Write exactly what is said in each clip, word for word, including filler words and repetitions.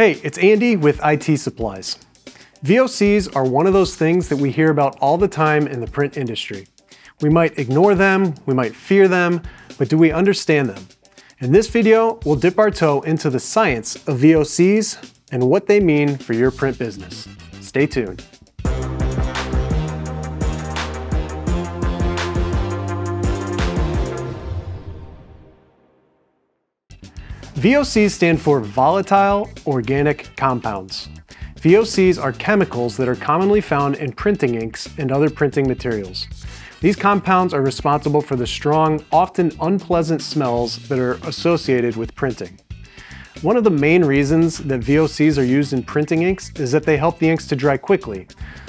Hey, it's Andy with I T Supplies. V O Cs are one of those things that we hear about all the time in the print industry. We might ignore them, we might fear them, but do we understand them? In this video, we'll dip our toe into the science of V O Cs and what they mean for your print business. Stay tuned. V O Cs stand for volatile organic compounds. V O Cs are chemicals that are commonly found in printing inks and other printing materials. These compounds are responsible for the strong, often unpleasant smells that are associated with printing. One of the main reasons that V O Cs are used in printing inks is that they help the inks to dry quickly.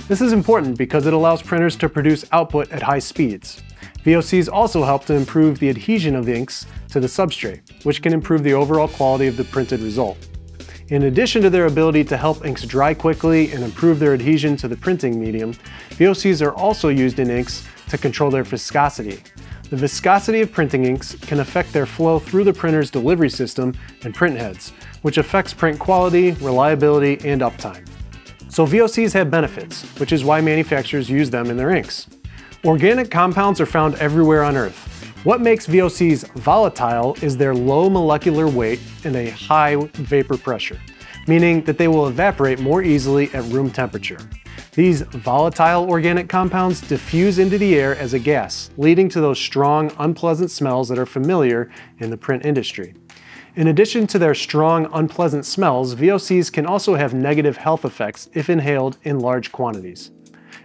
This is important because it allows printers to produce output at high speeds. V O Cs also help to improve the adhesion of the inks to the substrate, which can improve the overall quality of the printed result. In addition to their ability to help inks dry quickly and improve their adhesion to the printing medium, V O Cs are also used in inks to control their viscosity. The viscosity of printing inks can affect their flow through the printer's delivery system and print heads, which affects print quality, reliability, and uptime. So V O Cs have benefits, which is why manufacturers use them in their inks. Organic compounds are found everywhere on Earth. What makes V O Cs volatile is their low molecular weight and a high vapor pressure, meaning that they will evaporate more easily at room temperature. These volatile organic compounds diffuse into the air as a gas, leading to those strong, unpleasant smells that are familiar in the print industry. In addition to their strong, unpleasant smells, V O Cs can also have negative health effects if inhaled in large quantities.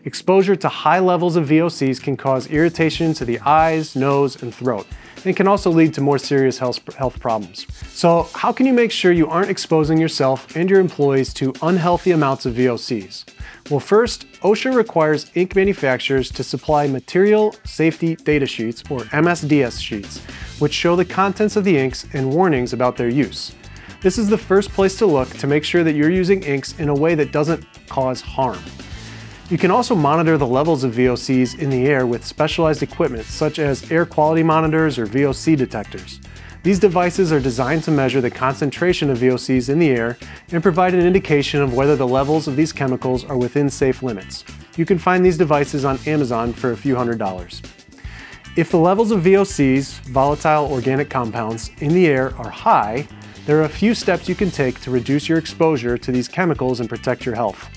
Exposure to high levels of V O Cs can cause irritation to the eyes, nose, and throat, and can also lead to more serious health, health problems. So how can you make sure you aren't exposing yourself and your employees to unhealthy amounts of V O Cs? Well, first, OSHA requires ink manufacturers to supply Material Safety Data Sheets, or M S D S sheets, which show the contents of the inks and warnings about their use. This is the first place to look to make sure that you're using inks in a way that doesn't cause harm. You can also monitor the levels of V O Cs in the air with specialized equipment such as air quality monitors or V O C detectors. These devices are designed to measure the concentration of V O Cs in the air and provide an indication of whether the levels of these chemicals are within safe limits. You can find these devices on Amazon for a few hundred dollars. If the levels of V O Cs, volatile organic compounds, in the air are high, there are a few steps you can take to reduce your exposure to these chemicals and protect your health.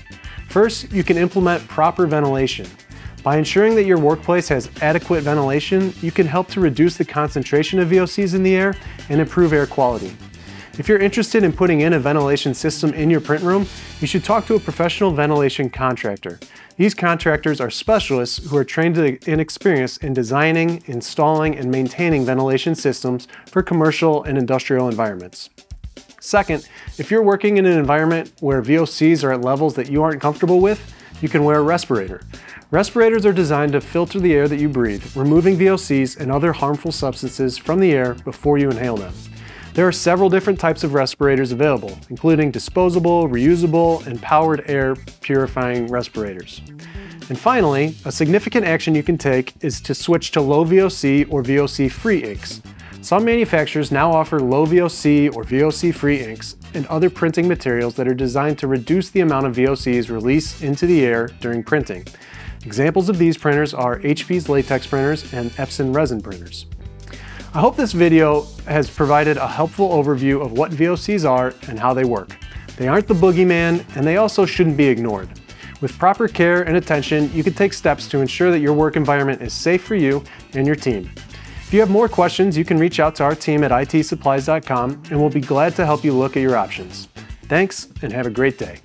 First, you can implement proper ventilation. By ensuring that your workplace has adequate ventilation, you can help to reduce the concentration of V O Cs in the air and improve air quality. If you're interested in putting in a ventilation system in your print room, you should talk to a professional ventilation contractor. These contractors are specialists who are trained and experienced in designing, installing, and maintaining ventilation systems for commercial and industrial environments. Second, if you're working in an environment where V O Cs are at levels that you aren't comfortable with, you can wear a respirator. Respirators are designed to filter the air that you breathe, removing V O Cs and other harmful substances from the air before you inhale them. There are several different types of respirators available, including disposable, reusable, and powered air purifying respirators. And finally, a significant action you can take is to switch to low V O C or V O C-free inks. Some manufacturers now offer low V O C or V O C-free inks and other printing materials that are designed to reduce the amount of V O Cs released into the air during printing. Examples of these printers are H P's latex printers and Epson resin printers. I hope this video has provided a helpful overview of what V O Cs are and how they work. They aren't the boogeyman, and they also shouldn't be ignored. With proper care and attention, you can take steps to ensure that your work environment is safe for you and your team. If you have more questions, you can reach out to our team at I T supplies dot com, and we'll be glad to help you look at your options. Thanks, and have a great day.